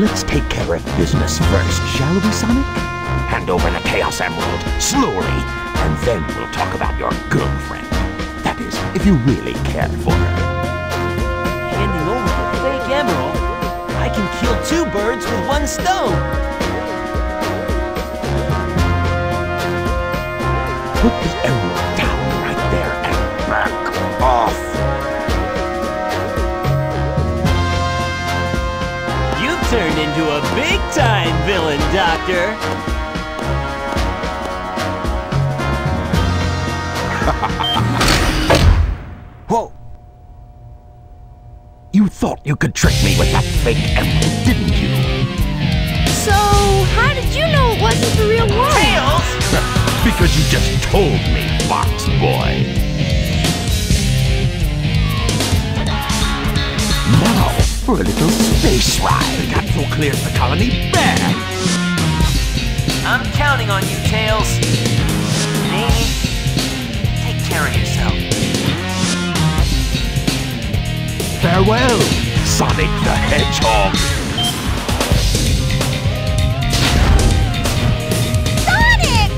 Let's take care of business first, shall we, Sonic? Hand over the Chaos Emerald, slowly, and then we'll talk about your girlfriend. That is, if you really care for her. Handing over the fake emerald? I can kill two birds with one stone! Put the emerald down right there and back off! Turned into a big-time villain, Doctor! Whoa! You thought you could trick me with that fake emerald, didn't you? So, how did you know it wasn't the real one? Tails! Because you just told me, Fox Boy! For a little space ride. The capsule clears the colony. Bam! I'm counting on you, Tails. Amy, take care of yourself. Farewell, Sonic the Hedgehog. Sonic!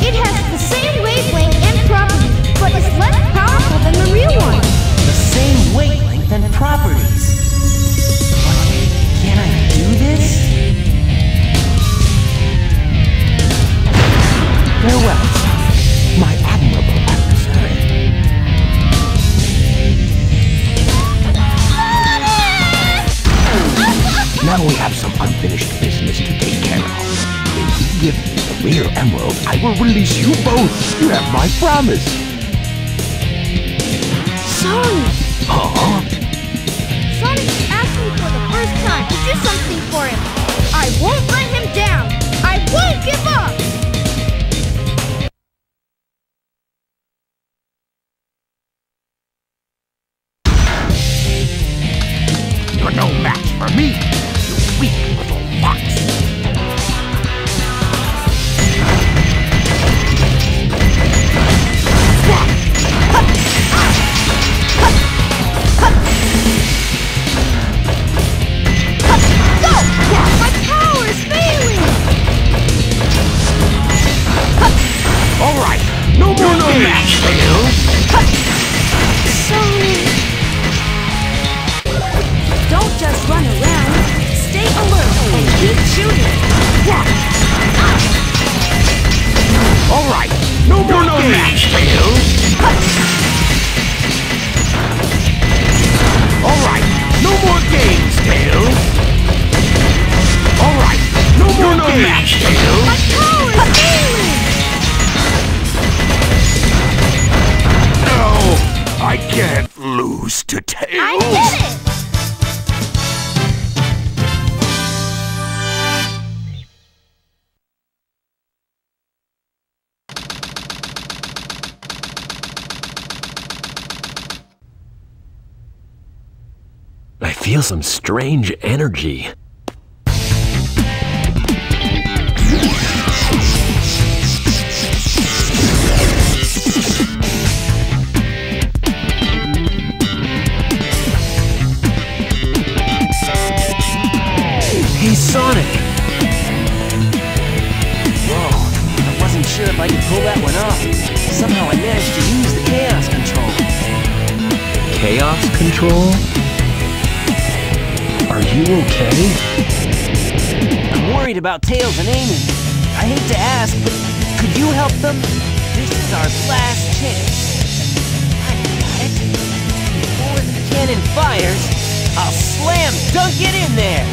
It has the same wavelength and properties, but it's less powerful than the real one. The same wavelength and properties. But can I do this? Farewell, my admirable adversary. Sonic! Now we have some unfinished business to take care of. If you give me the real emerald, I will release you both. You have my promise. Sonic! Huh? Sonic's asked me for the first time to do something for him. I won't let him down. I won't give up! You're no match for me, you weak little fox. Feel some strange energy. Hey, Sonic! Whoa, I wasn't sure if I could pull that one off. Somehow I managed to use the chaos control. Chaos control? Are you okay? I'm worried about Tails and Amy. I hate to ask, but could you help them? This is our last chance. Before the cannon fires, I'll slam dunk it in there!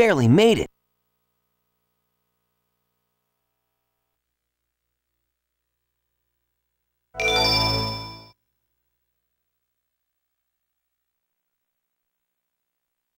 barely made it.